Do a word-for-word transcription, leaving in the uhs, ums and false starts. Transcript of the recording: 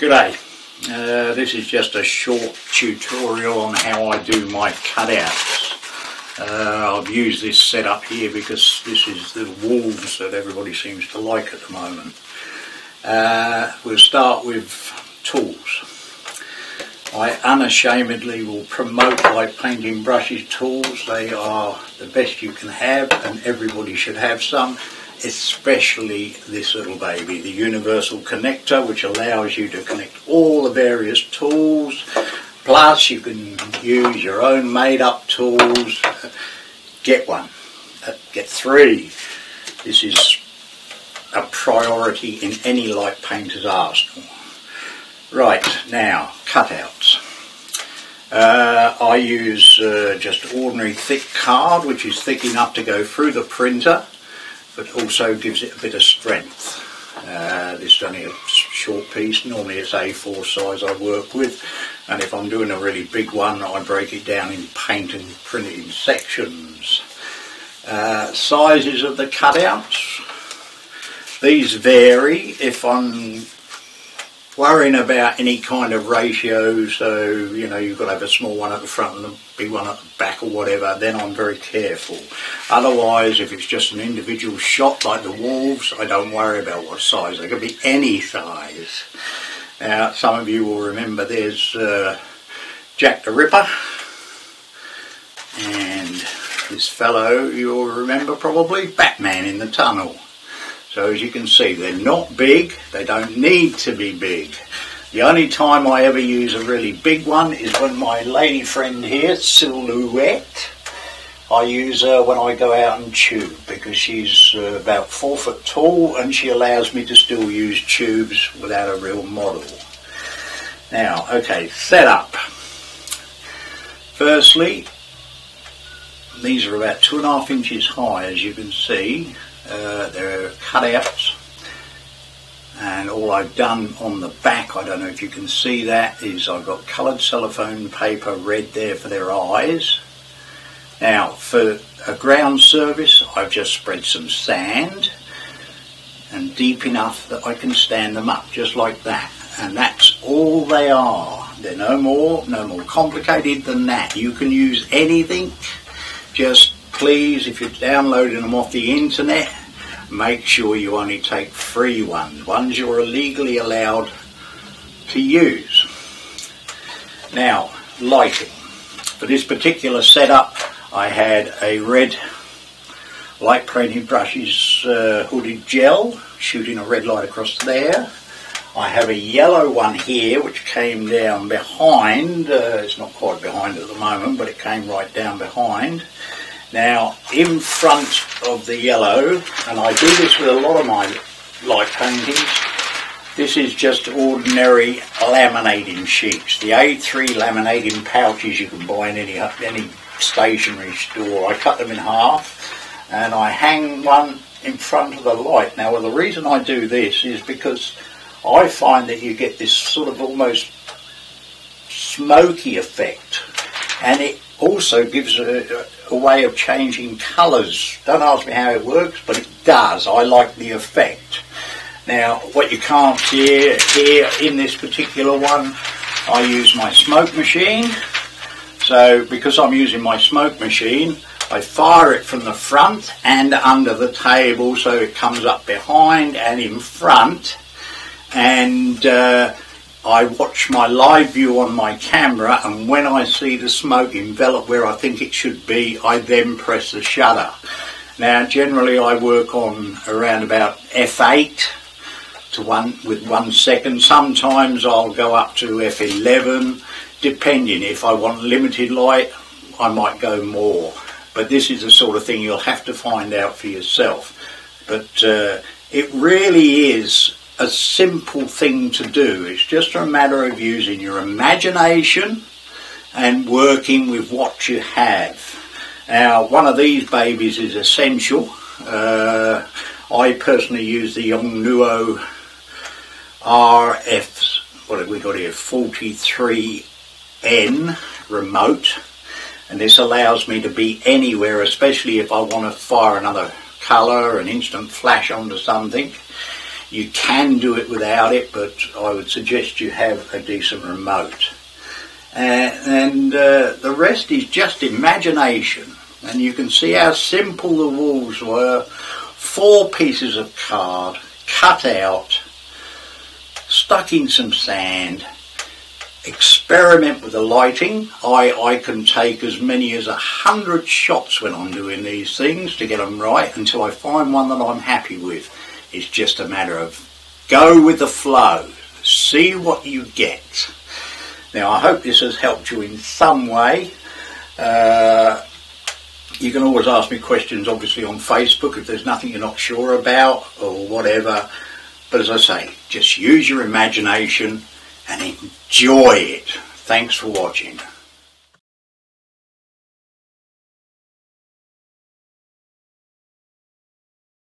G'day, uh, this is just a short tutorial on how I do my cutouts. Uh, I've used this setup here because this is the walls that everybody seems to like at the moment. Uh, we'll start with tools. I unashamedly will promote Lightpainting brushes tools. They are the best you can have and everybody should have some. Especially this little baby, the universal connector, which allows you to connect all the various tools, plus you can use your own made-up tools. Get one, get three. This is a priority in any light painter's arsenal. Right, now, cutouts. Uh, I use uh, just ordinary thick card, which is thick enough to go through the printer, but also gives it a bit of strength. Uh, this is only a short piece, normally it's A four size I work with, and if I'm doing a really big one I break it down in paint and print it in sections. Uh, sizes of the cutouts, these vary if I'm worrying about any kind of ratio, so you know you've got to have a small one at the front and a big one at the back or whatever, then I'm very careful. Otherwise, if it's just an individual shot like the wolves, I don't worry about what size. They could be any size. Now some of you will remember there's uh, Jack the Ripper, and this fellow you'll remember probably, Batman in the Tunnel. So as you can see, they're not big, they don't need to be big. The only time I ever use a really big one is when my lady friend here, Silhouette, I use her when I go out and tube, because she's uh, about four foot tall and she allows me to still use tubes without a real model. Now, okay, setup. Firstly, these are about two and a half inches high, as you can see. Uh, they're cutouts, and all I've done on the back, I don't know if you can see that, is I've got coloured cellophane paper red there for their eyes. Now for a ground surface I've just spread some sand, and deep enough that I can stand them up just like that, and that's all they are. They're no more, no more complicated than that. You can use anything, just please, if you're downloading them off the internet, make sure you only take free ones, ones you're legally allowed to use. Now, lighting. For this particular setup, I had a red Lightpainting brushes uh, hooded gel, shooting a red light across there. I have a yellow one here, which came down behind. Uh, it's not quite behind at the moment, but it came right down behind. Now, in front of the yellow, and I do this with a lot of my light paintings, this is just ordinary laminating sheets. The A three laminating pouches you can buy in any, any stationery store. I cut them in half and I hang one in front of the light. Now, well, the reason I do this is because I find that you get this sort of almost smoky effect, and it also gives a, a way of changing colours. Don't ask me how it works, but it does. I like the effect. Now, what you can't hear here in this particular one, I use my smoke machine. So, because I'm using my smoke machine, I fire it from the front and under the table, so it comes up behind and in front, and uh, I watch my live view on my camera, and when I see the smoke envelop where I think it should be, I then press the shutter. Now generally I work on around about F eight to one with one second. Sometimes I'll go up to F eleven, depending. If I want limited light, I might go more. But this is the sort of thing you'll have to find out for yourself. But uh, it really is a simple thing to do. It's just a matter of using your imagination and working with what you have. Now, one of these babies is essential. Uh, I personally use the Yongnuo R F, what have we got here, forty-three N remote, and this allows me to be anywhere, especially if I want to fire another colour, an instant flash onto something. You can do it without it, but I would suggest you have a decent remote. Uh, and uh, the rest is just imagination. And you can see how simple the walls were. Four pieces of card, cut out, stuck in some sand. Experiment with the lighting. I, I can take as many as a hundred shots when I'm doing these things to get them right until I find one that I'm happy with. It's just a matter of go with the flow, see what you get. Now I hope this has helped you in some way. Uh, you can always ask me questions obviously on Facebook if there's nothing you're not sure about or whatever. But as I say, just use your imagination and enjoy it. Thanks for watching.